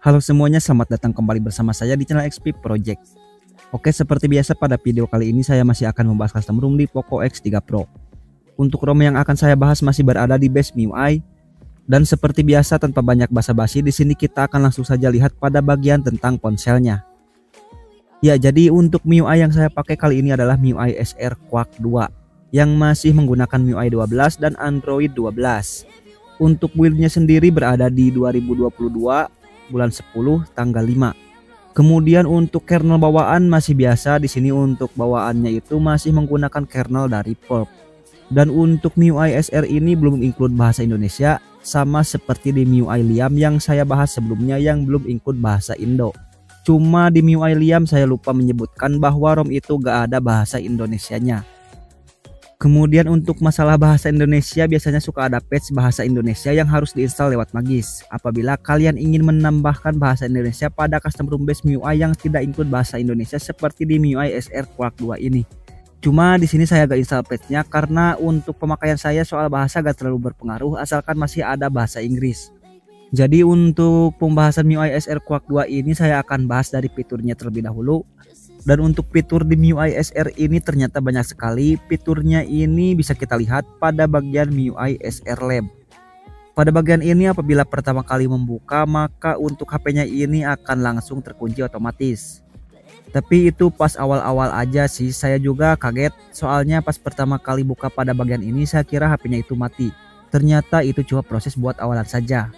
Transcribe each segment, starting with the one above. Halo semuanya, selamat datang kembali bersama saya di channel XP Project. Oke, seperti biasa pada video kali ini saya masih akan membahas custom ROM di Poco X3 Pro. Untuk ROM yang akan saya bahas masih berada di base MIUI. Dan seperti biasa tanpa banyak basa-basi, di sini kita akan langsung saja lihat pada bagian tentang ponselnya. Ya, jadi untuk MIUI yang saya pakai kali ini adalah MIUI SR Quark 2 yang masih menggunakan MIUI 12 dan Android 12. Untuk build-nya sendiri berada di 2022 bulan 10 tanggal 5. Kemudian untuk kernel bawaan masih biasa, di sini untuk bawaannya itu masih menggunakan kernel dari Polk. Dan untuk MIUI SR ini belum include bahasa Indonesia, sama seperti di MIUI Liam yang saya bahas sebelumnya yang belum include bahasa Indo. Cuma di MIUI Liam saya lupa menyebutkan bahwa ROM itu gak ada bahasa Indonesianya. Kemudian untuk masalah bahasa Indonesia, biasanya suka ada patch bahasa Indonesia yang harus diinstal lewat Magis. Apabila kalian ingin menambahkan bahasa Indonesia pada custom ROM base MIUI yang tidak include bahasa Indonesia seperti di MIUI SR Quark 2 ini. Cuma di sini saya gak install patchnya karena untuk pemakaian saya soal bahasa gak terlalu berpengaruh asalkan masih ada bahasa Inggris. Jadi untuk pembahasan MIUI SR Quark 2 ini saya akan bahas dari fiturnya terlebih dahulu. Dan untuk fitur di MIUI SR ini ternyata banyak sekali. Fiturnya ini bisa kita lihat pada bagian MIUI SR Lab. Pada bagian ini apabila pertama kali membuka, maka untuk HP-nya ini akan langsung terkunci otomatis. Tapi itu pas awal-awal aja sih, saya juga kaget. Soalnya pas pertama kali buka pada bagian ini saya kira HP-nya itu mati. Ternyata itu cuma proses buat awalan saja.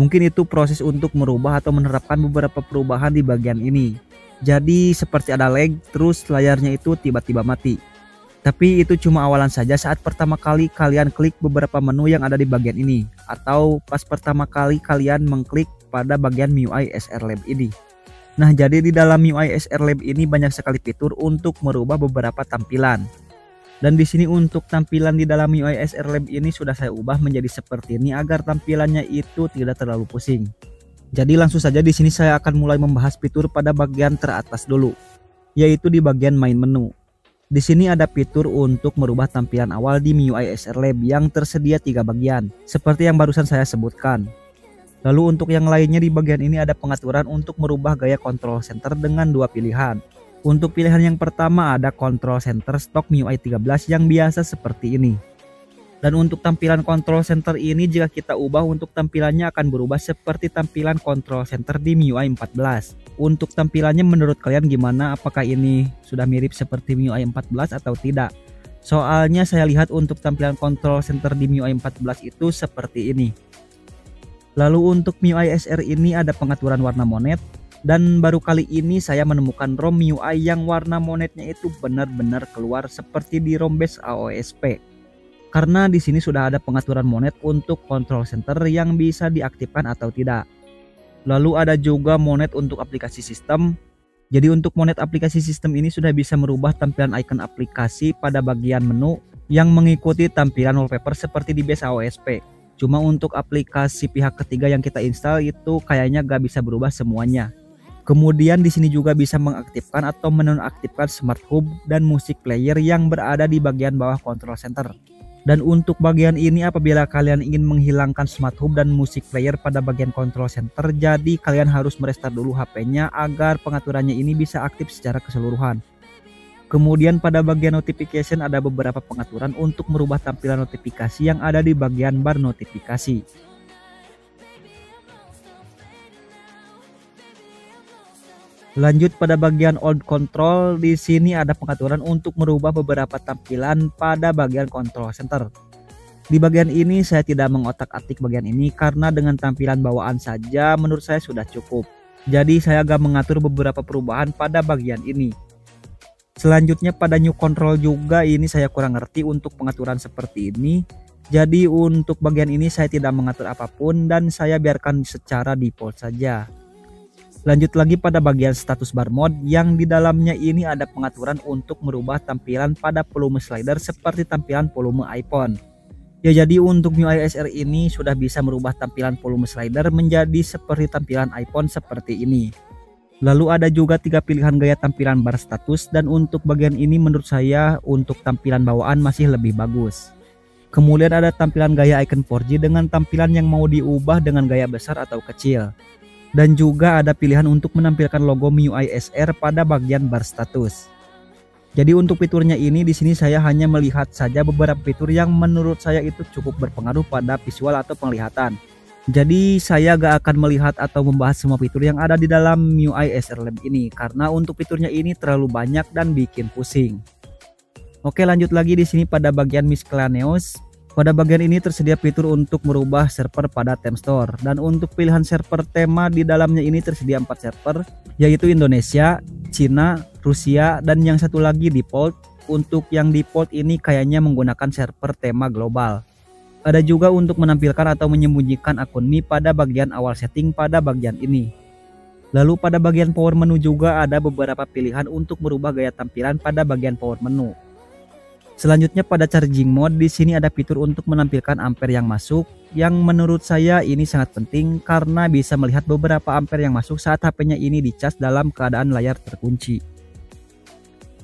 Mungkin itu proses untuk merubah atau menerapkan beberapa perubahan di bagian ini. Jadi seperti ada lag, terus layarnya itu tiba-tiba mati. Tapi itu cuma awalan saja saat pertama kali kalian klik beberapa menu yang ada di bagian ini. Atau pas pertama kali kalian mengklik pada bagian MIUI SR Lab ini. Nah, jadi di dalam MIUI SR Lab ini banyak sekali fitur untuk merubah beberapa tampilan. Dan di sini untuk tampilan di dalam MIUI SR Lab ini sudah saya ubah menjadi seperti ini agar tampilannya itu tidak terlalu pusing. Jadi langsung saja di sini saya akan mulai membahas fitur pada bagian teratas dulu, yaitu di bagian main menu. Di sini ada fitur untuk merubah tampilan awal di MIUI SR Lab yang tersedia 3 bagian, seperti yang barusan saya sebutkan. Lalu untuk yang lainnya di bagian ini ada pengaturan untuk merubah gaya control center dengan 2 pilihan. Untuk pilihan yang pertama ada control center stok MIUI 13 yang biasa seperti ini. Dan untuk tampilan control center ini jika kita ubah untuk tampilannya akan berubah seperti tampilan control center di MIUI 14. Untuk tampilannya menurut kalian gimana? Apakah ini sudah mirip seperti MIUI 14 atau tidak? Soalnya saya lihat untuk tampilan control center di MIUI 14 itu seperti ini. Lalu untuk MIUI SR ini ada pengaturan warna monet. Dan baru kali ini saya menemukan ROM MIUI yang warna monetnya itu benar-benar keluar seperti di ROM base AOSP. Karena di sini sudah ada pengaturan monet untuk control center yang bisa diaktifkan atau tidak. Lalu ada juga monet untuk aplikasi sistem. Jadi untuk monet aplikasi sistem ini sudah bisa merubah tampilan icon aplikasi pada bagian menu yang mengikuti tampilan wallpaper seperti di base AOSP. Cuma untuk aplikasi pihak ketiga yang kita install itu kayaknya gak bisa berubah semuanya. Kemudian di sini juga bisa mengaktifkan atau menonaktifkan smart hub dan musik player yang berada di bagian bawah control center. Dan untuk bagian ini apabila kalian ingin menghilangkan smart hub dan music player pada bagian control center, jadi kalian harus merestart dulu HP-nya agar pengaturannya ini bisa aktif secara keseluruhan. Kemudian pada bagian notification ada beberapa pengaturan untuk merubah tampilan notifikasi yang ada di bagian bar notifikasi. Lanjut pada bagian old control, di sini ada pengaturan untuk merubah beberapa tampilan pada bagian control center. Di bagian ini saya tidak mengotak-atik bagian ini karena dengan tampilan bawaan saja menurut saya sudah cukup. Jadi saya gak mengatur beberapa perubahan pada bagian ini. Selanjutnya pada new control juga ini saya kurang ngerti untuk pengaturan seperti ini. Jadi untuk bagian ini saya tidak mengatur apapun dan saya biarkan secara default saja. Lanjut lagi pada bagian status bar mode yang di dalamnya ini ada pengaturan untuk merubah tampilan pada volume slider seperti tampilan volume iPhone. Ya, jadi untuk MIUI SR ini sudah bisa merubah tampilan volume slider menjadi seperti tampilan iPhone seperti ini. Lalu ada juga 3 pilihan gaya tampilan bar status dan untuk bagian ini menurut saya untuk tampilan bawaan masih lebih bagus. Kemudian ada tampilan gaya icon 4G dengan tampilan yang mau diubah dengan gaya besar atau kecil. Dan juga ada pilihan untuk menampilkan logo MIUI SR pada bagian bar status. Jadi untuk fiturnya ini di sini saya hanya melihat saja beberapa fitur yang menurut saya itu cukup berpengaruh pada visual atau penglihatan. Jadi saya gak akan melihat atau membahas semua fitur yang ada di dalam MIUI SR Lab ini karena untuk fiturnya ini terlalu banyak dan bikin pusing. Oke, lanjut lagi di sini pada bagian miscellaneous. Pada bagian ini tersedia fitur untuk merubah server pada theme store, dan untuk pilihan server tema di dalamnya ini tersedia 4 server, yaitu Indonesia, Cina, Rusia, dan yang satu lagi default. Untuk yang default ini kayaknya menggunakan server tema global. Ada juga untuk menampilkan atau menyembunyikan akun Mi pada bagian awal setting pada bagian ini. Lalu pada bagian power menu juga ada beberapa pilihan untuk merubah gaya tampilan pada bagian power menu. Selanjutnya pada charging mode di sini ada fitur untuk menampilkan ampere yang masuk, yang menurut saya ini sangat penting karena bisa melihat beberapa ampere yang masuk saat HP-nya ini dicas dalam keadaan layar terkunci.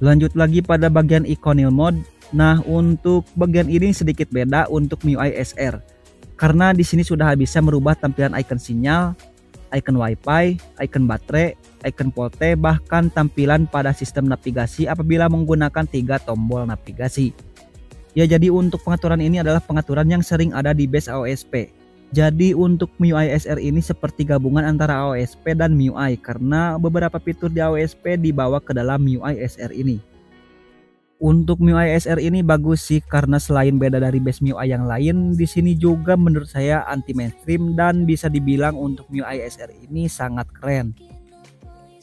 Lanjut lagi pada bagian iconil mode. Nah, untuk bagian ini sedikit beda untuk MIUI SR karena di sini sudah bisa merubah tampilan icon sinyal, icon wifi, icon baterai, icon volte, bahkan tampilan pada sistem navigasi apabila menggunakan 3 tombol navigasi. Ya, jadi untuk pengaturan ini adalah pengaturan yang sering ada di base AOSP. Jadi untuk MIUI SR ini seperti gabungan antara AOSP dan MIUI karena beberapa fitur di AOSP dibawa ke dalam MIUI SR ini. Untuk MIUI SR ini bagus sih karena selain beda dari base MIUI yang lain, di sini juga menurut saya anti mainstream dan bisa dibilang untuk MIUI SR ini sangat keren.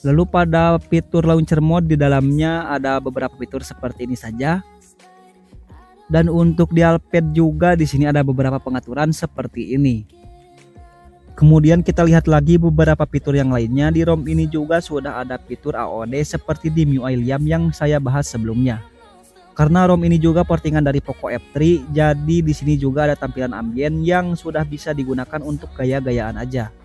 Lalu pada fitur launcher mode di dalamnya ada beberapa fitur seperti ini saja. Dan untuk dial pad juga di sini ada beberapa pengaturan seperti ini. Kemudian kita lihat lagi beberapa fitur yang lainnya. Di ROM ini juga sudah ada fitur AOD seperti di MIUI Liam yang saya bahas sebelumnya. Karena ROM ini juga portingan dari Poco F3, jadi di sini juga ada tampilan ambient yang sudah bisa digunakan untuk gaya-gayaan aja.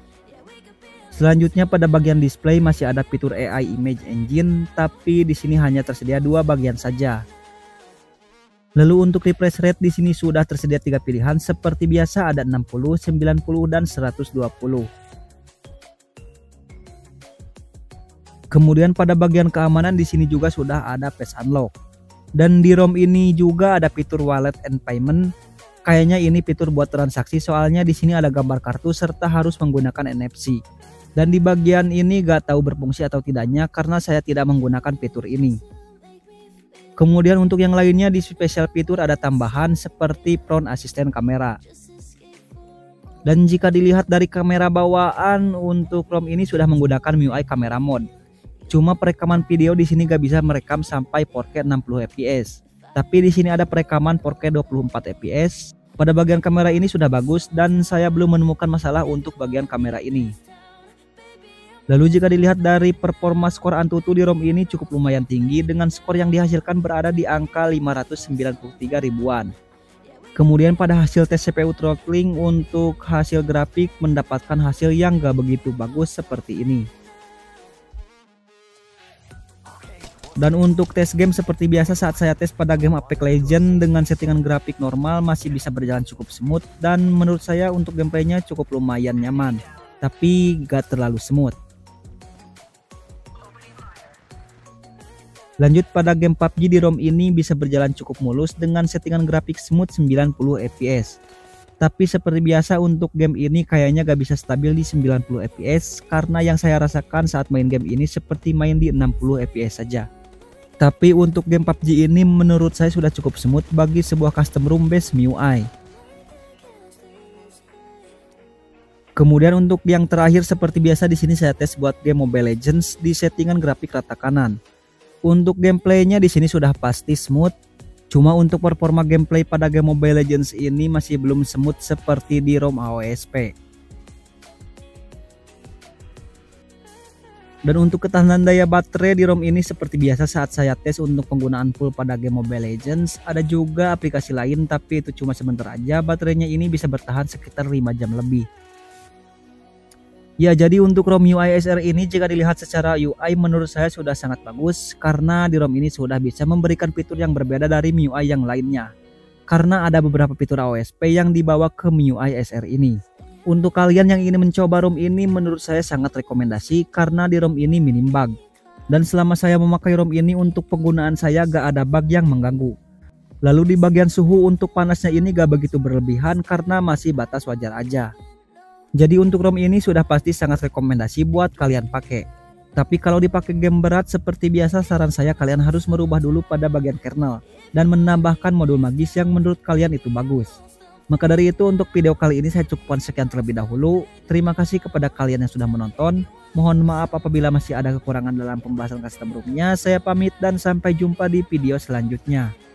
Selanjutnya pada bagian display masih ada fitur AI Image Engine, tapi di sini hanya tersedia 2 bagian saja. Lalu untuk refresh rate di sini sudah tersedia 3 pilihan seperti biasa, ada 60, 90, dan 120. Kemudian pada bagian keamanan di sini juga sudah ada face unlock. Dan di ROM ini juga ada fitur wallet and payment. Kayaknya ini fitur buat transaksi soalnya di sini ada gambar kartu serta harus menggunakan NFC. Dan di bagian ini gak tahu berfungsi atau tidaknya karena saya tidak menggunakan fitur ini. Kemudian untuk yang lainnya di special fitur ada tambahan seperti front assistant kamera. Dan jika dilihat dari kamera bawaan, untuk ROM ini sudah menggunakan MIUI kamera mode. Cuma perekaman video di sini gak bisa merekam sampai 4K 60 fps. Tapi di sini ada perekaman 4K 24 fps. Pada bagian kamera ini sudah bagus dan saya belum menemukan masalah untuk bagian kamera ini. Lalu jika dilihat dari performa skor AnTuTu di ROM ini cukup lumayan tinggi dengan skor yang dihasilkan berada di angka 593 ribuan. Kemudian pada hasil tes CPU throttling untuk hasil grafik mendapatkan hasil yang gak begitu bagus seperti ini. Dan untuk tes game seperti biasa saat saya tes pada game Apex Legends dengan settingan grafik normal masih bisa berjalan cukup smooth dan menurut saya untuk gameplaynya cukup lumayan nyaman, tapi gak terlalu smooth. Lanjut pada game PUBG di ROM ini bisa berjalan cukup mulus dengan settingan grafik smooth 90 fps. Tapi seperti biasa untuk game ini kayaknya gak bisa stabil di 90 fps karena yang saya rasakan saat main game ini seperti main di 60 fps saja. Tapi untuk game PUBG ini menurut saya sudah cukup smooth bagi sebuah custom ROM base MIUI. Kemudian untuk yang terakhir seperti biasa di sini saya tes buat game Mobile Legends di settingan grafik rata kanan. Untuk gameplaynya di sini sudah pasti smooth. Cuma untuk performa gameplay pada game Mobile Legends ini masih belum smooth seperti di ROM AOSP. Dan untuk ketahanan daya baterai di ROM ini seperti biasa saat saya tes untuk penggunaan full pada game Mobile Legends. Ada juga aplikasi lain tapi itu cuma sebentar aja, baterainya ini bisa bertahan sekitar 5 jam lebih. Ya, jadi untuk ROM MIUI SR ini jika dilihat secara UI menurut saya sudah sangat bagus karena di ROM ini sudah bisa memberikan fitur yang berbeda dari MIUI yang lainnya. Karena ada beberapa fitur AOSP yang dibawa ke MIUI SR ini. Untuk kalian yang ingin mencoba ROM ini, menurut saya sangat rekomendasi karena di ROM ini minim bug. Dan selama saya memakai ROM ini untuk penggunaan saya gak ada bug yang mengganggu. Lalu di bagian suhu untuk panasnya ini gak begitu berlebihan karena masih batas wajar aja. Jadi untuk ROM ini sudah pasti sangat rekomendasi buat kalian pakai. Tapi kalau dipakai game berat seperti biasa, saran saya kalian harus merubah dulu pada bagian kernel dan menambahkan modul magis yang menurut kalian itu bagus. Maka dari itu untuk video kali ini saya cukupkan sekian terlebih dahulu. Terima kasih kepada kalian yang sudah menonton. Mohon maaf apabila masih ada kekurangan dalam pembahasan custom roomnya. Saya pamit dan sampai jumpa di video selanjutnya.